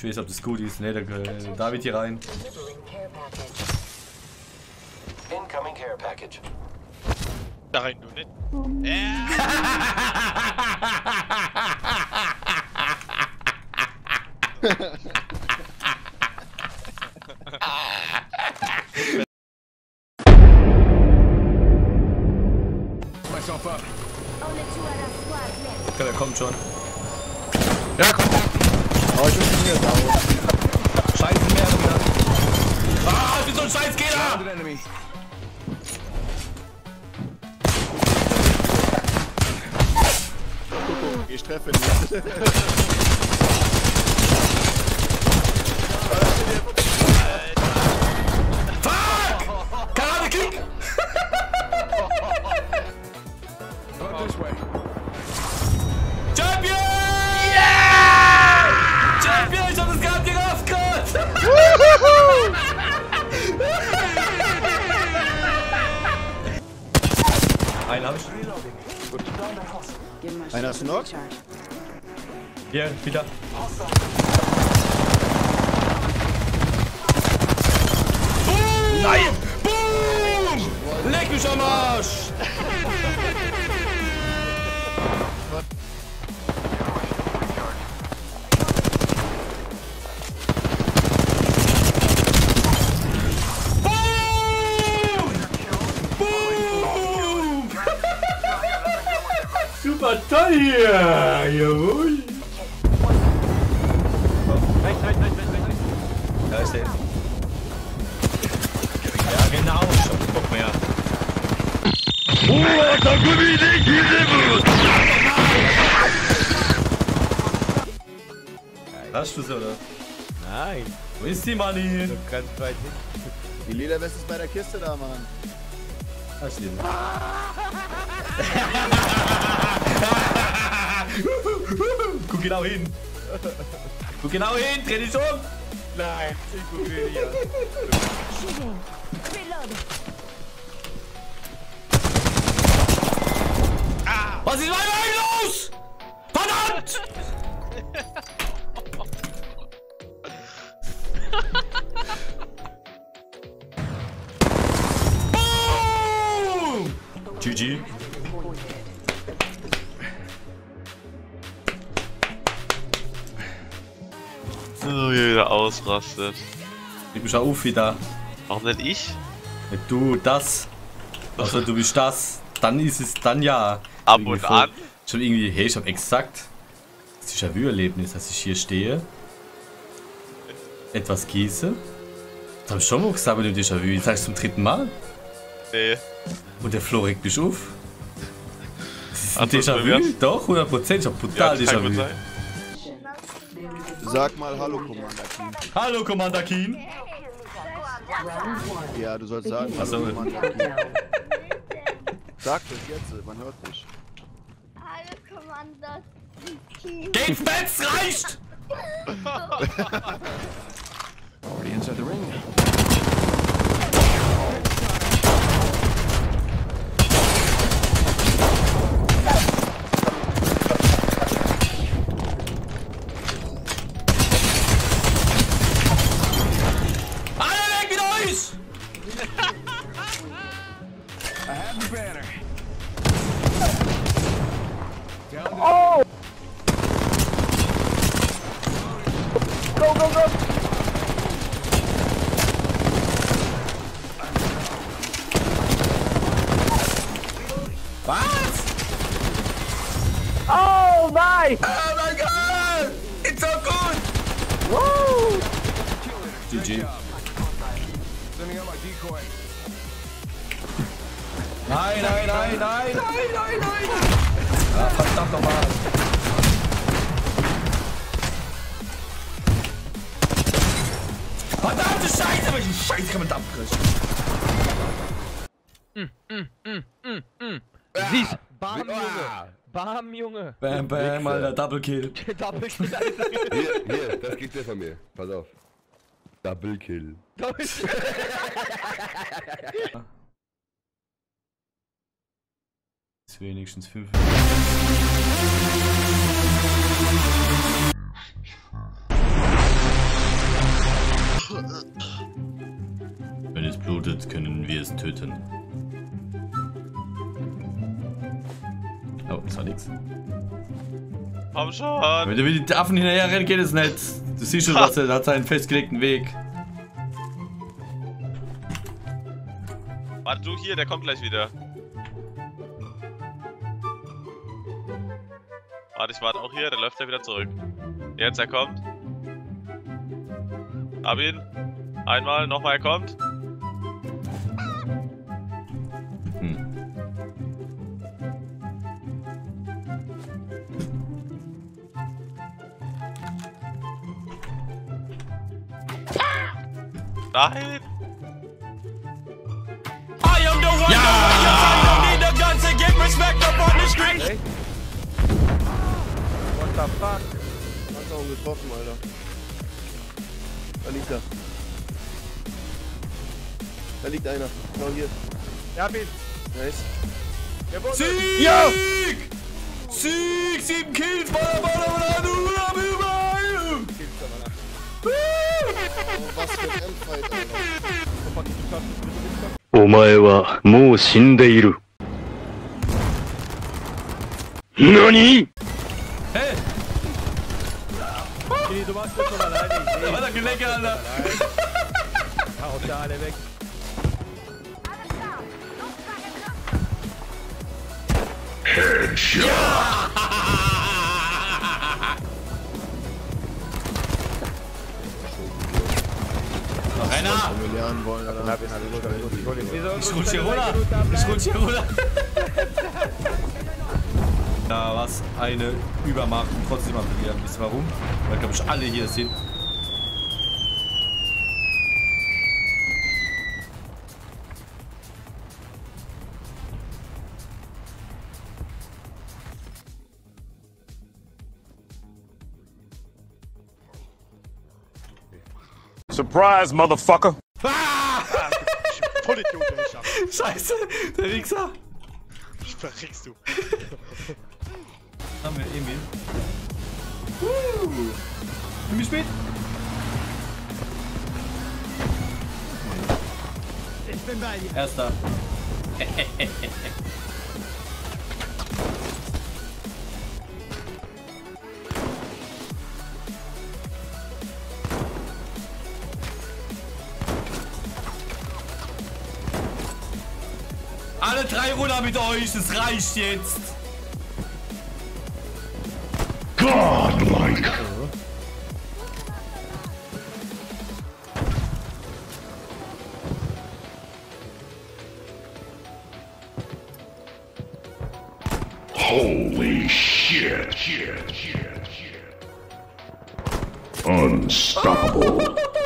Ich weiß, ob das gut ist. Ne, da David hier rein. Incoming care package. Da rein, du nicht. Okay, der kommt schon. Ja, kommt. Oh, ich bin hier raus. Scheiße, mehr wieder. Ah, ich bin so ein Scheißkiller! Ich treffe ihn. Fuck! Karate Kick! Not this way. Champion! Yeah! Champion, ich hab das gerade gerafft, Gott! Einen hab ich. Gut. Einer ist noch? Ja, wieder. Boom! Nein! Boom! Leck mich am Arsch! Super toll hier! Jawohl! Rechts! Da ist der. Ja, genau! Guck mal her! Oh, da komm ich nicht hin! Hast du's, oder? Nein! Wo ist die Manni? So ganz weit hin. Die Lederweste ist bei der Kiste da, Mann! Hast du den? Guck genau hin! Guck genau hin! Dreh dich um! Nein, ich guck dir nicht an. Ah. Was ist mein Wein los? Verdammt! Boom! GG. So, wie wieder ausrastet. Ich bin schon auf wieder. Warum nicht ich? Wenn du das. Also du bist das. Dann ist es dann ja. Ab und an. Schon irgendwie, hey, ich hab exakt das Déjà-vu-Erlebnis, dass ich hier stehe. Etwas gieße. Das hab ich schon mal gesagt mit dem Déjà-vu. Jetzt sag ich's zum dritten Mal. Nee. Und der Florik bist auf. Das ist ein Déjà-vu? Doch, 100%. Ich hab brutal ja, Déjà-vu. Sag mal hallo, Commander Keen. Hallo, Commander Keen. Ja, du sollst sagen, hallo, so. Commander Keen. Sag das jetzt, man hört dich. Hallo, Commander Keen. Geht's Netz, reicht! Already inside the ring. Oh mein Gott! It's so good! Woo! GG. Nein, nein, nein, nein, nein, nein, nein! Ah, verdammt nochmal! Verdammte Scheiße! Welchen Scheiß kann man da abkriegen? Siehst du? Bam, Junge! Bam, Junge! Bam, bam, Alter, Double Kill! Double Kill, Alter! Hier, das kriegt der von mir. Pass auf. Double Kill. Double Kill! Ist wenigstens 5. Jetzt können wir es töten. Oh, das war nix. Komm schon! Wenn du wie die Affen hinterher rennen, geht es nicht. Du siehst schon, dass er hat seinen festgelegten Weg. Warte du hier, der kommt gleich wieder. Warte, ich warte auch hier, dann läuft er wieder zurück. Jetzt, er kommt. Hab ihn. Einmal, nochmal, er kommt. Nein! Ja! Hey. What the fuck? Hat auch getroffen, Alter. Da liegt er. Da liegt einer. Genau hier. Ja, bin. Nice. Sieg! Ja! Sieg! 7 Kills! Omae wa mou shindeiru. Nani? Hey! Okay, du warst jetzt schon alleine. Da war der Gelenke, Alter. Hau da alle weg. Headshot! Ja! Renner! Ich rutsch hier runter! Ich rutsch hier runter! Da war es eine Übermacht und trotzdem haben wir wieder ein bisschen warum. Weil glaube ich alle hier sind. Surprise, Motherfucker! Ah! Scheiße, der Wichser! Ich verrickst du! Haben wir Emil? Bin ich spät? Ich bin bei dir! Erster! Alle 3 runter mit euch, das reicht jetzt! Godlike! Holy shit! Unstoppable!